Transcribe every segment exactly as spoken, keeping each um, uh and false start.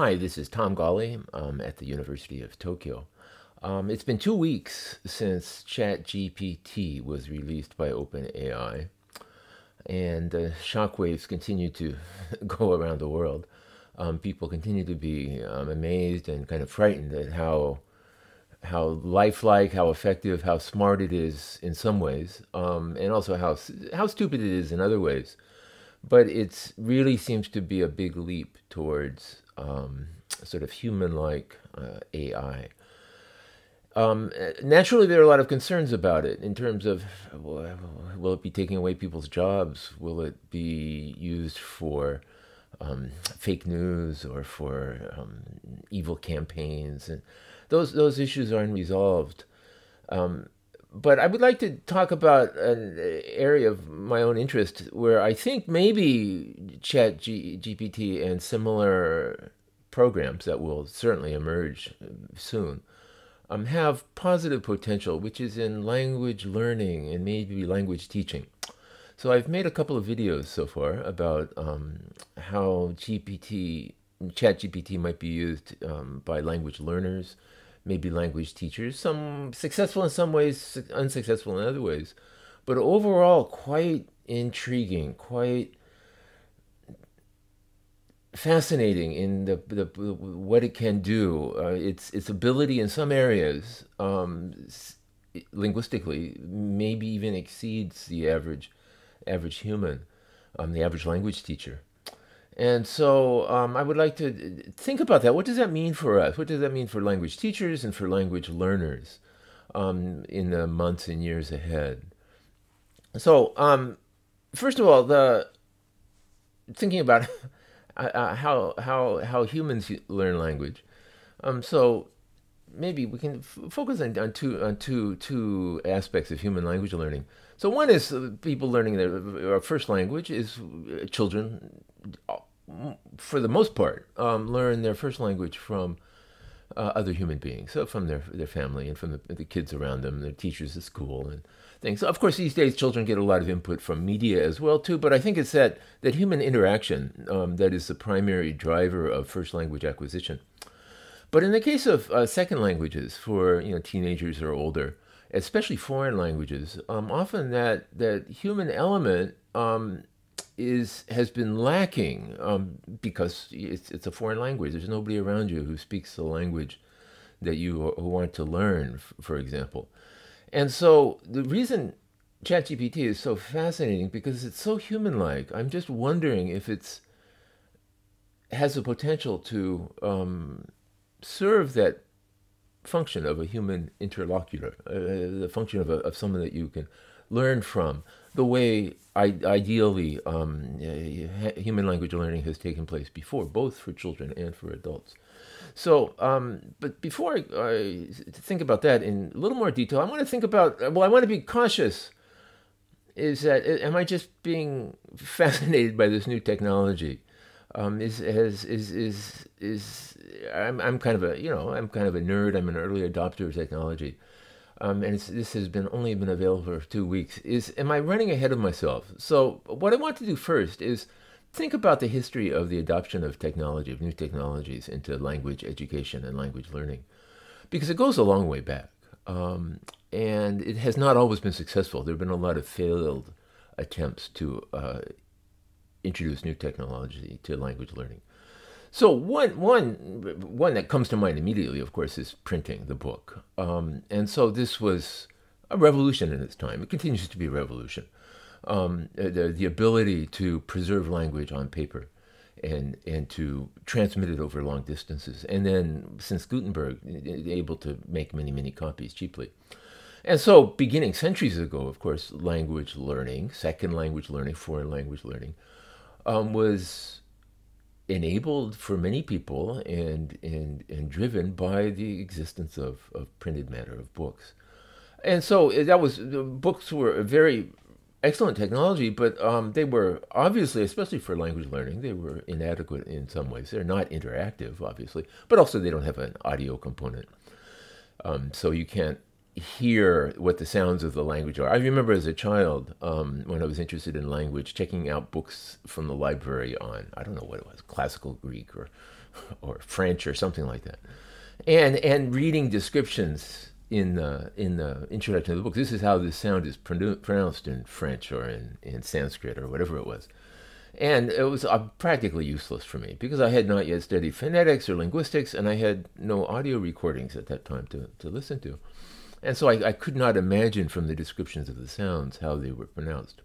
Hi, this is Tom Gally um, at the University of Tokyo. Um, it's been two weeks since ChatGPT was released by OpenAI, and uh, shockwaves continue to go around the world. Um, people continue to be um, amazed and kind of frightened at how, how lifelike, how effective, how smart it is in some ways, um, and also how, how stupid it is in other ways. But it really seems to be a big leap towards um, sort of human-like uh, A I. Um, naturally, there are a lot of concerns about it in terms of, well, will it be taking away people's jobs? Will it be used for um, fake news or for um, evil campaigns? And those, those issues are unresolved. Um, But I would like to talk about an area of my own interest where I think maybe ChatGPT and similar programs that will certainly emerge soon um, have positive potential, which is in language learning and maybe language teaching. So I've made a couple of videos so far about um, how G P T, ChatGPT might be used um, by language learners, maybe language teachers, some successful in some ways, unsuccessful in other ways, but overall quite intriguing, quite fascinating in the, the what it can do, uh, its its ability in some areas, um, linguistically, maybe even exceeds the average average human, um, the average language teacher. And so um, I would like to think about that. What does that mean for us? What does that mean for language teachers and for language learners um, in the months and years ahead? So um, first of all, the thinking about uh, how, how, how humans learn language. Um, so maybe we can f focus on, on, two, on two, two aspects of human language learning. So one is people learning their first language is children, for the most part, um, learn their first language from uh, other human beings, so from their their family and from the, the kids around them, their teachers at school and things. So of course, these days, children get a lot of input from media as well, too, but I think it's that, that human interaction um, that is the primary driver of first language acquisition. But in the case of uh, second languages for you know teenagers or older, especially foreign languages, um, often that, that human element um, is has been lacking um, because it's, it's a foreign language. There's nobody around you who speaks the language that you want to learn, for example. And so the reason ChatGPT is so fascinating because it's so human-like. I'm just wondering if it's has the potential to um, serve that function of a human interlocutor, uh, the function of, a, of someone that you can learn from, the way I, ideally um, uh, human language learning has taken place before, both for children and for adults. So, um, but before I, I think about that in a little more detail, I want to think about, well, I want to be cautious, is that, am I just being fascinated by this new technology? Um, is, is, is, is, is, I'm, I'm kind of a, you know, I'm kind of a nerd. I'm an early adopter of technology. Um, and it's, this has been only been available for two weeks. Is, am I running ahead of myself? So what I want to do first is think about the history of the adoption of technology, of new technologies into language education and language learning, because it goes a long way back. Um, and it has not always been successful. There have been a lot of failed attempts to, uh, introduce new technology to language learning. So one, one, one that comes to mind immediately, of course, is printing the book. Um, and so this was a revolution in its time. It continues to be a revolution. Um, the, the ability to preserve language on paper and, and to transmit it over long distances. And then since Gutenberg, able to make many, many copies cheaply. And so beginning centuries ago, of course, language learning, second language learning, foreign language learning, Um, was enabled for many people and, and, and driven by the existence of, of printed matter, of books. And so that was, the books were a very excellent technology, but um, they were obviously, especially for language learning, they were inadequate in some ways. They're not interactive, obviously, but also they don't have an audio component. Um, so you can't hear what the sounds of the language are. I remember as a child, um, when I was interested in language, checking out books from the library on, I don't know what it was, classical Greek or, or French or something like that. And, and reading descriptions in the, in the introduction of the book, this is how this sound is pronounced in French or in, in Sanskrit or whatever it was. And it was uh, practically useless for me because I had not yet studied phonetics or linguistics, and I had no audio recordings at that time to, to listen to. And so I, I could not imagine from the descriptions of the sounds how they were pronounced.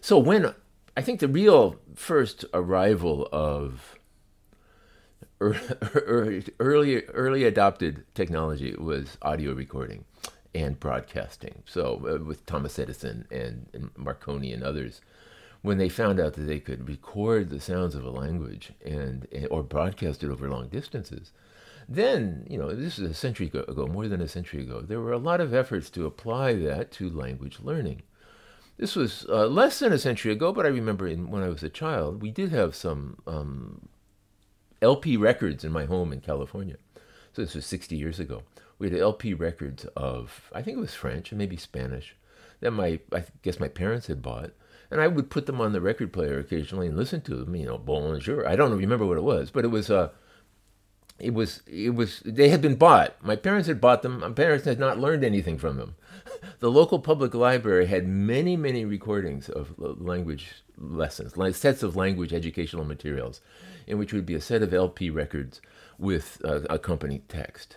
So when, I think the real first arrival of early, early adopted technology was audio recording and broadcasting. So uh, with Thomas Edison and, and Marconi and others, when they found out that they could record the sounds of a language and, or broadcast it over long distances, then, you know, this is a century ago, more than a century ago, there were a lot of efforts to apply that to language learning. This was uh, less than a century ago, but I remember in, when I was a child, we did have some um, L P records in my home in California. So this was sixty years ago. We had L P records of, I think it was French and maybe Spanish, that my, I guess my parents had bought. And I would put them on the record player occasionally and listen to them, you know, bonjour. I don't remember what it was, but it was a... Uh, It was, it was, they had been bought. My parents had bought them. My parents had not learned anything from them. The local public library had many, many recordings of language lessons, sets of language educational materials, in which would be a set of L P records with uh, accompanying text.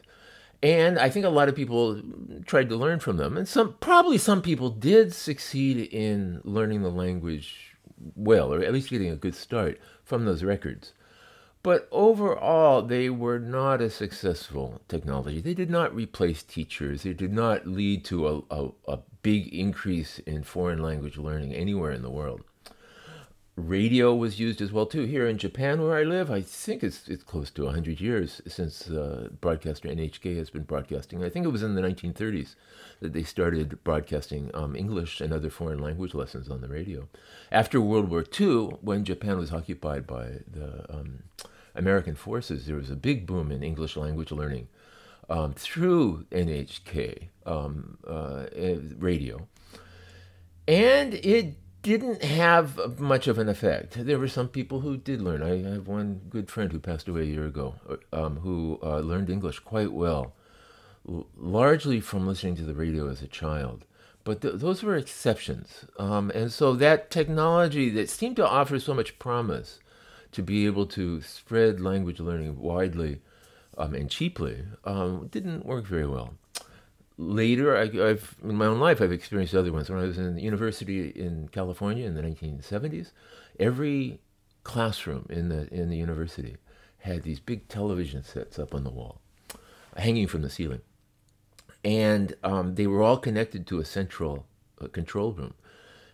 And I think a lot of people tried to learn from them. And some, probably some people did succeed in learning the language well, or at least getting a good start from those records. But overall, they were not a successful technology. They did not replace teachers. They did not lead to a, a, a big increase in foreign language learning anywhere in the world. Radio was used as well, too. Here in Japan, where I live, I think it's, it's close to one hundred years since uh, broadcaster N H K has been broadcasting. I think it was in the nineteen thirties that they started broadcasting um, English and other foreign language lessons on the radio. After World War Two, when Japan was occupied by the Um, American forces, there was a big boom in English language learning um, through N H K um, uh, radio. And it didn't have much of an effect. There were some people who did learn. I, I have one good friend who passed away a year ago um, who uh, learned English quite well, largely from listening to the radio as a child. But th those were exceptions. Um, and so that technology that seemed to offer so much promise to be able to spread language learning widely um, and cheaply um, didn't work very well. Later, I, I've, in my own life, I've experienced other ones. When I was in the university in California in the nineteen seventies, every classroom in the, in the university had these big television sets up on the wall, hanging from the ceiling. And um, they were all connected to a central uh, control room.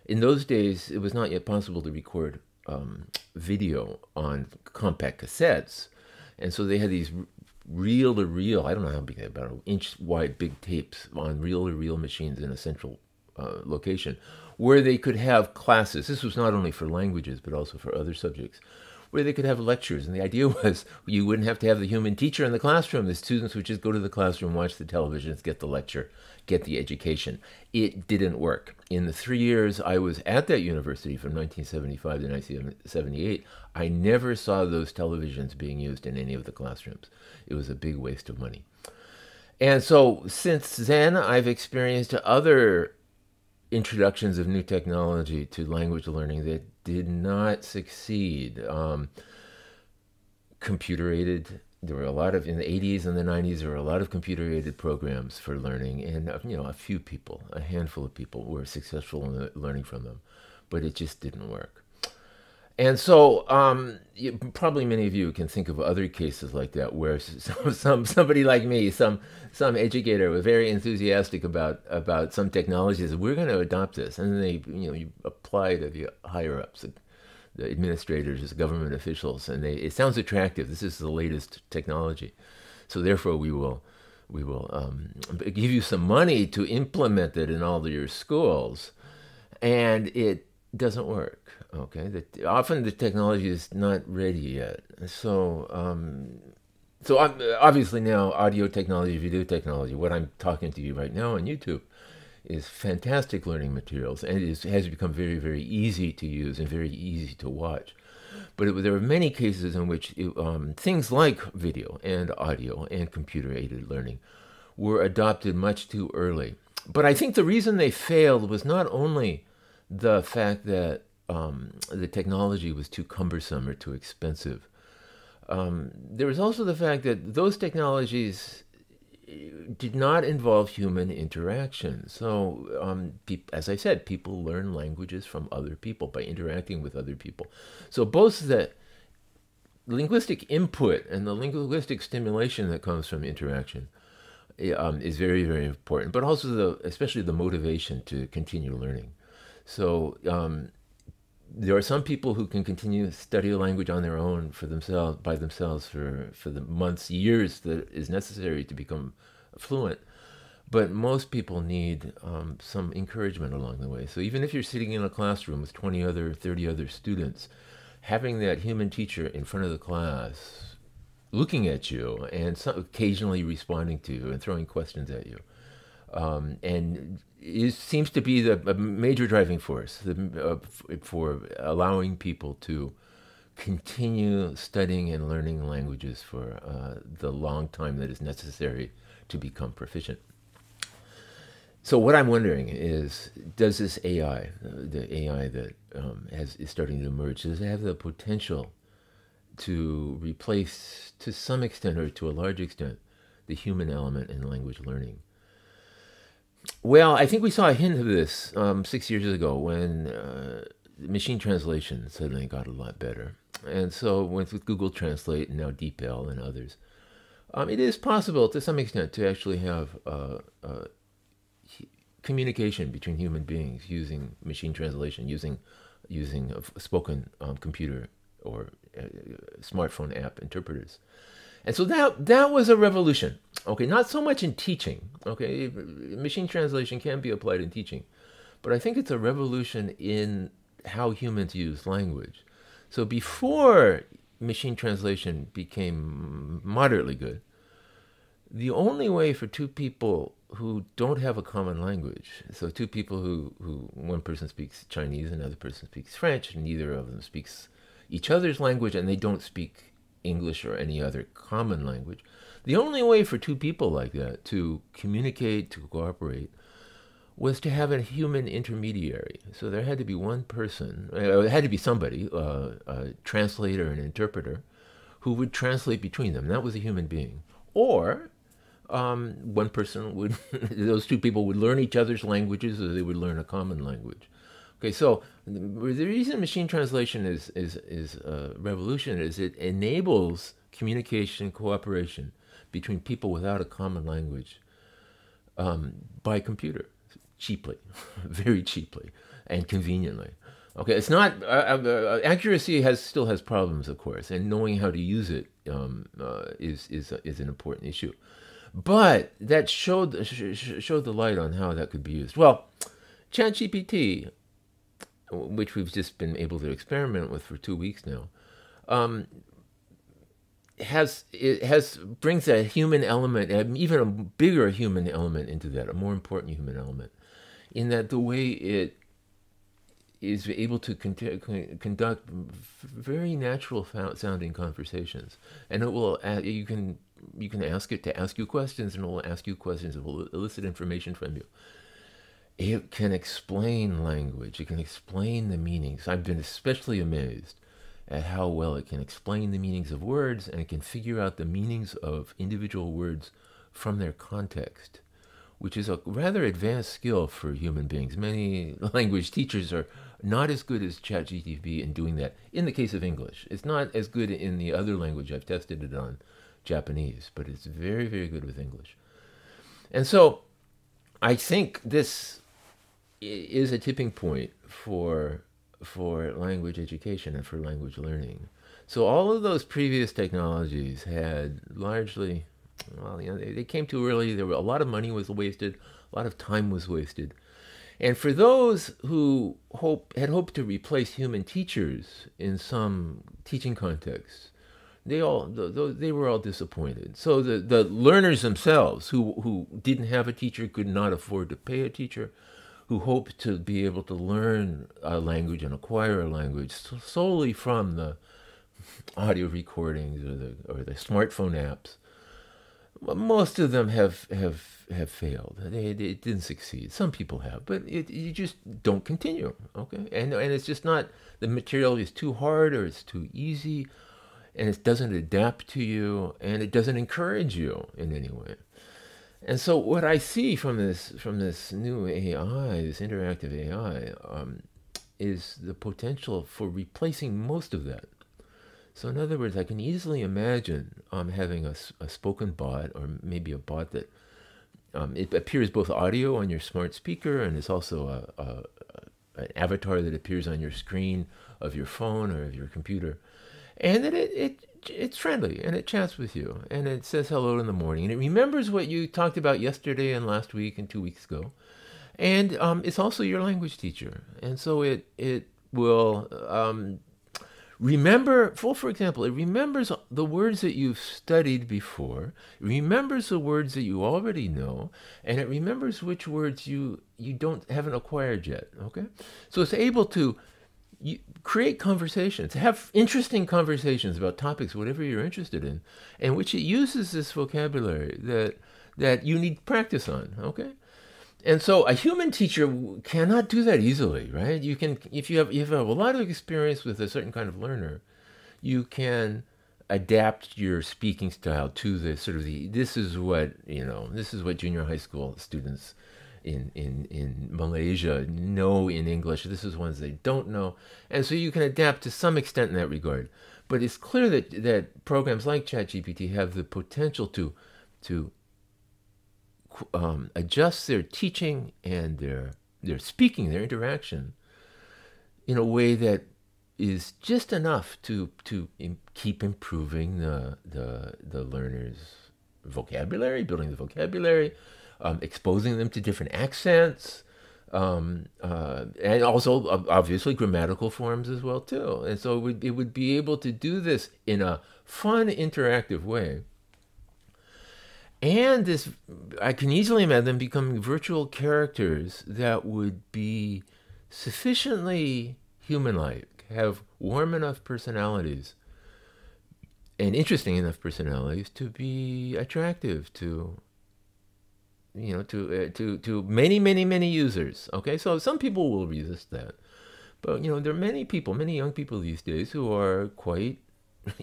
In those days, it was not yet possible to record Um, video on compact cassettes, and so they had these reel-to-reel, I don't know how big, about an inch wide big tapes on reel-to-reel machines in a central uh, location where they could have classes. This was not only for languages but also for other subjects, where they could have lectures. And the idea was you wouldn't have to have the human teacher in the classroom. The students would just go to the classroom, watch the televisions, get the lecture, get the education. It didn't work. In the three years I was at that university from nineteen seventy-five to nineteen seventy-eight, I never saw those televisions being used in any of the classrooms. It was a big waste of money. And so since then, I've experienced other introductions of new technology to language learning that did not succeed. Um, computer-aided, there were a lot of, in the eighties and the nineties, there were a lot of computer-aided programs for learning, and, you know, a few people, a handful of people were successful in learning from them, but it just didn't work. And so um, you, probably many of you can think of other cases like that where some, some, somebody like me, some, some educator was very enthusiastic about, about some technologies. We're going to adopt this. And then they, you know, you apply to the higher-ups, the, the administrators, the government officials, and they, it sounds attractive. This is the latest technology. So therefore we will, we will um, give you some money to implement it in all of your schools. And it doesn't work. Okay, the, often the technology is not ready yet. So um, So I'm, obviously now audio technology, video technology, what I'm talking to you right now on YouTube is fantastic learning materials, and it is, has become very, very easy to use and very easy to watch. But it, there are many cases in which it, um, things like video and audio and computer-aided learning were adopted much too early. But I think the reason they failed was not only the fact that um, the technology was too cumbersome or too expensive. Um, there was also the fact that those technologies did not involve human interaction. So, um, as I said, people learn languages from other people by interacting with other people. So both the linguistic input and the linguistic stimulation that comes from interaction um, is very, very important, but also the, especially the motivation to continue learning. So, um, there are some people who can continue to study a language on their own for themselves, by themselves for, for the months, years that is necessary to become fluent. But most people need um, some encouragement along the way. So even if you're sitting in a classroom with twenty other, thirty other students, having that human teacher in front of the class, looking at you and some, occasionally responding to you and throwing questions at you, um, and it seems to be the a major driving force the, uh, for allowing people to continue studying and learning languages for uh, the long time that is necessary to become proficient. So what I'm wondering is, does this A I, the A I that um, has, is starting to emerge, does it have the potential to replace, to some extent or to a large extent, the human element in language learning? Well, I think we saw a hint of this um, six years ago when uh, machine translation suddenly got a lot better. And so with Google Translate and now DeepL and others, um, it is possible to some extent to actually have uh, uh, communication between human beings using machine translation, using, using a spoken um, computer or uh, smartphone app interpreters. And so that, that was a revolution, okay? Not so much in teaching, okay? Machine translation can be applied in teaching, but I think it's a revolution in how humans use language. So before machine translation became moderately good, the only way for two people who don't have a common language, so two people who, who one person speaks Chinese, another person speaks French, and neither of them speaks each other's language, and they don't speak English or any other common language. The only way for two people like that to communicate, to cooperate, was to have a human intermediary. So there had to be one person, it had to be somebody, uh, a translator and interpreter, who would translate between them. That was a human being. Or um, one person would, those two people would learn each other's languages, or they would learn a common language. Okay, so the reason machine translation is, is, is a revolution is it enables communication, cooperation between people without a common language um, by computer, cheaply, very cheaply, and conveniently. Okay, it's not, uh, uh, accuracy has, still has problems, of course, and knowing how to use it um, uh, is, is, is an important issue. But that showed, showed the light on how that could be used. Well, ChatGPT, which we've just been able to experiment with for two weeks now, um, has it has brings a human element, an even a bigger human element into that, a more important human element, in that the way it is able to con conduct very natural sounding conversations, and it will you can you can ask it to ask you questions, and it will ask you questions, it will elicit information from you. It can explain language. It can explain the meanings. I've been especially amazed at how well it can explain the meanings of words, and it can figure out the meanings of individual words from their context, which is a rather advanced skill for human beings. Many language teachers are not as good as ChatGPT in doing that. In the case of English, it's not as good in the other language. I've tested it on Japanese, but it's very, very good with English. And so I think this is a tipping point for for language education and for language learning. So all of those previous technologies had largely, well, you know, they, they came too early. There were a lot of money was wasted, a lot of time was wasted, and for those who hope had hoped to replace human teachers in some teaching contexts, they all they were all disappointed. So the, the learners themselves, who, who didn't have a teacher, could not afford to pay a teacher, who hoped to be able to learn a language and acquire a language solely from the audio recordings or the, or the smartphone apps, most of them have, have, have failed. They, they didn't succeed. Some people have, but it, you just don't continue, okay? And, and it's just not, the material is too hard or it's too easy, and it doesn't adapt to you, and it doesn't encourage you in any way. And so what I see from this, from this new A I, this interactive A I, um, is the potential for replacing most of that. So in other words, I can easily imagine um, having a, a spoken bot, or maybe a bot that um, it appears both audio on your smart speaker, and it's also a, a, an avatar that appears on your screen of your phone or of your computer, and that it, it it's friendly, and it chats with you, and it says hello in the morning, and it remembers what you talked about yesterday and last week and two weeks ago, and um, it's also your language teacher, and so it it will. Um, Remember, for, for example, it remembers the words that you've studied before, it remembers the words that you already know, and it remembers which words you, you don't, haven't acquired yet, okay? So it's able to create conversations, have interesting conversations about topics, whatever you're interested in, in which it uses this vocabulary that, that you need practice on, okay? And so a human teacher cannot do that easily, right? You can, if you have, if you have a lot of experience with a certain kind of learner, you can adapt your speaking style to the sort of the, this is what, you know, this is what junior high school students in, in, in Malaysia know in English. This is ones they don't know. And so you can adapt to some extent in that regard. But it's clear that, that programs like ChatGPT have the potential to, to, Um, adjust their teaching and their their speaking, their interaction, in a way that is just enough to to im- keep improving the, the the learner's vocabulary, building the vocabulary, um, exposing them to different accents, um, uh, and also uh, obviously grammatical forms as well too. And so it would, it would be able to do this in a fun, interactive way. And this, I can easily imagine them becoming virtual characters that would be sufficiently human-like, have warm enough personalities and interesting enough personalities to be attractive to, you know, to, uh, to, to many, many, many users. Okay, so some people will resist that. But, you know, there are many people, many young people these days who are quite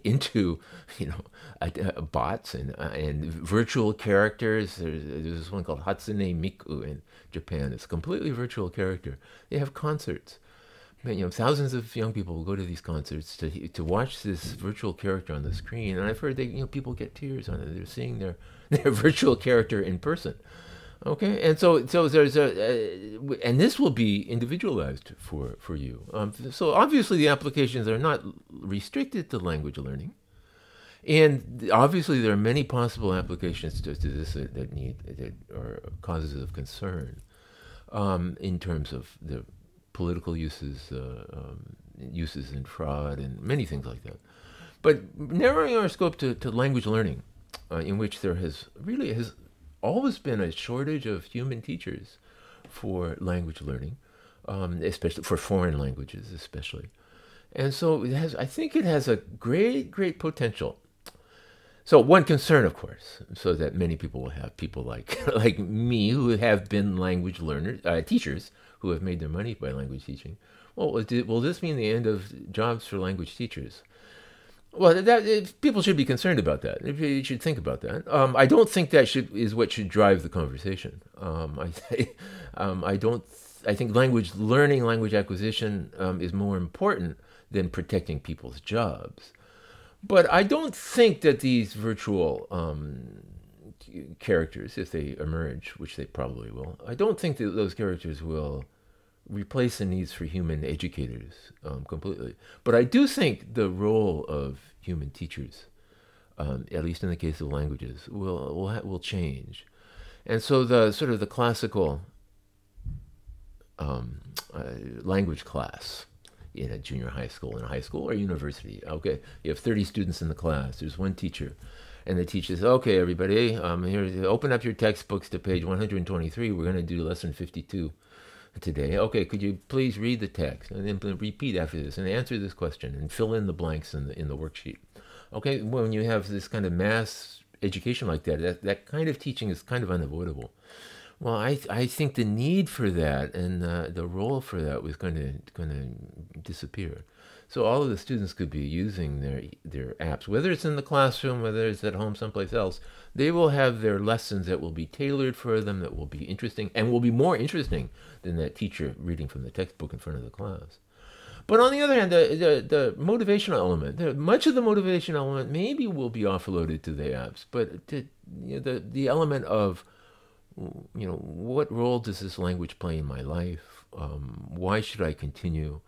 into, you know, uh, bots and uh, and virtual characters. There's, there's this one called Hatsune Miku in Japan. It's a completely virtual character. They have concerts. You know, thousands of young people will go to these concerts to to watch this virtual character on the screen. And I've heard that, you know, people get tears on it. They're seeing their their virtual character in person. Okay, and so so there's a uh, and this will be individualized for for you. Um, so obviously the applications are not restricted to language learning, and obviously there are many possible applications to, to this that, that need that are causes of concern, um, in terms of the political uses, uh, um, uses in fraud, and many things like that. But narrowing our scope to, to language learning, uh, in which there has really has. always been a shortage of human teachers for language learning, um, especially for foreign languages, especially. And so it has, I think it has a great, great potential. So one concern, of course, so that many people will have, people like, like me, who have been language learners, uh, teachers who have made their money by language teaching. Well, will this mean the end of jobs for language teachers? Well, that, it, people should be concerned about that. You should think about that. Um, I don't think that should is what should drive the conversation. Um, I, um, I don't. I think language learning, language acquisition, um, is more important than protecting people's jobs. But I don't think that these virtual um, characters, if they emerge, which they probably will, I don't think that those characters will replace the needs for human educators um, completely. But I do think the role of human teachers, um, at least in the case of languages, will will will change. And so the sort of the classical um, uh, language class in a junior high school, in a high school or university. Okay, you have thirty students in the class. There's one teacher, and the teacher says, "Okay, everybody, um, here, open up your textbooks to page one hundred twenty-three. We're going to do lesson fifty-two today. Okay, could you please read the text and then repeat after this and answer this question and fill in the blanks in the in the worksheet." Okay, when you have this kind of mass education like that, that, that kind of teaching is kind of unavoidable. Well, I I think the need for that and uh, the role for that was going to going to disappear. So all of the students could be using their their apps, whether it's in the classroom, whether it's at home, someplace else. They will have their lessons that will be tailored for them, that will be interesting, and will be more interesting than that teacher reading from the textbook in front of the class. But on the other hand, the, the, the motivational element, the, much of the motivational element maybe will be offloaded to the apps, but to, you know, the, the element of, you know, what role does this language play in my life? Um, why should I continue?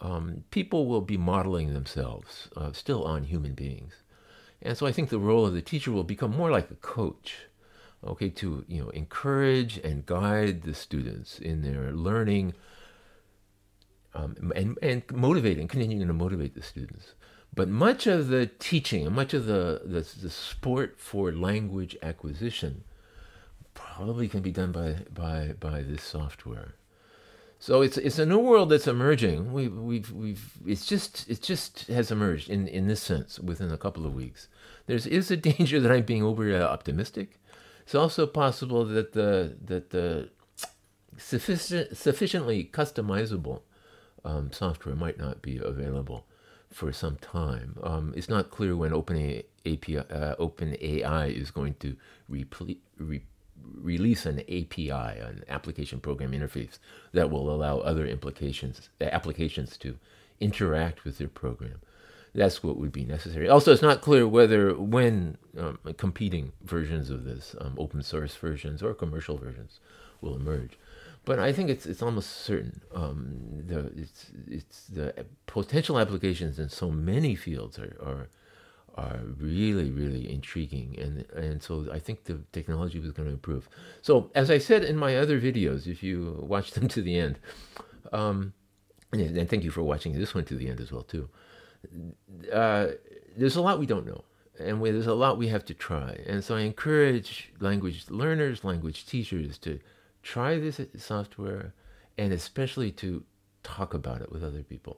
Um, people will be modeling themselves uh, still on human beings. And so I think the role of the teacher will become more like a coach, okay, to, you know, encourage and guide the students in their learning, Um, and, and motivating, continuing to motivate the students. But much of the teaching and much of the, the, the sport for language acquisition probably can be done by, by, by this software. So it's, it's a new world that's emerging. We've, we've, we've, it's just, it just has emerged in, in this sense within a couple of weeks. There is a danger that I'm being over optimistic. It's also possible that the, that the sufficient, sufficiently customizable Um, software might not be available for some time. Um, it's not clear when OpenAI is going to re release an A P I, an application program interface, that will allow other implications, uh, applications to interact with their program. That's what would be necessary. Also, it's not clear whether when um, competing versions of this, um, open source versions or commercial versions, will emerge. But I think it's it's almost certain. Um, the, it's it's the potential applications in so many fields are are, are really really intriguing, and and so I think the technology was going to improve. So as I said in my other videos, if you watch them to the end, um, and, and thank you for watching this one to the end as well too. Uh, there's a lot we don't know, and we, there's a lot we have to try. And so I encourage language learners, language teachers to try this software, and especially to talk about it with other people.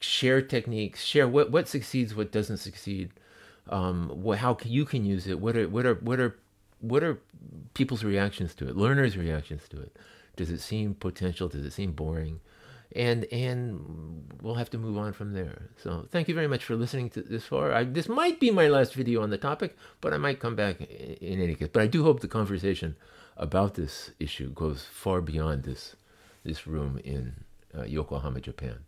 Share techniques, share what, what succeeds, what doesn't succeed, um, what, how can, you can use it, what are, what, are, what, are, what are people's reactions to it, learners' reactions to it. Does it seem potential? Does it seem boring? And, and we'll have to move on from there. So thank you very much for listening to this far. I, this might be my last video on the topic, but I might come back in, in any case. But I do hope the conversation about this issue goes far beyond this this room in uh, Yokohama, Japan,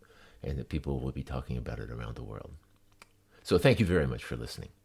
and that people will be talking about it around the world. So thank you very much for listening.